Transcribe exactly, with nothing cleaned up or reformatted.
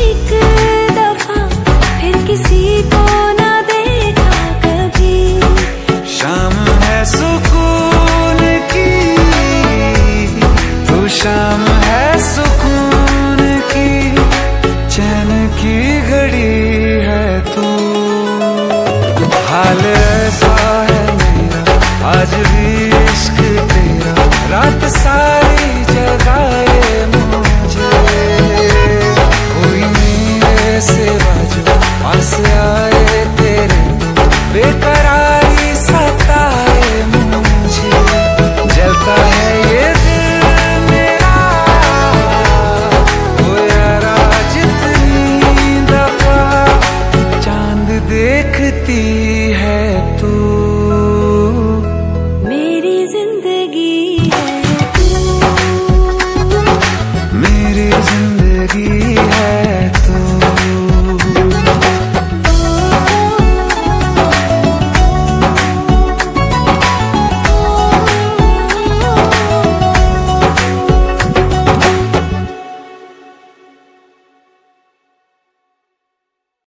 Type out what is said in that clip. एक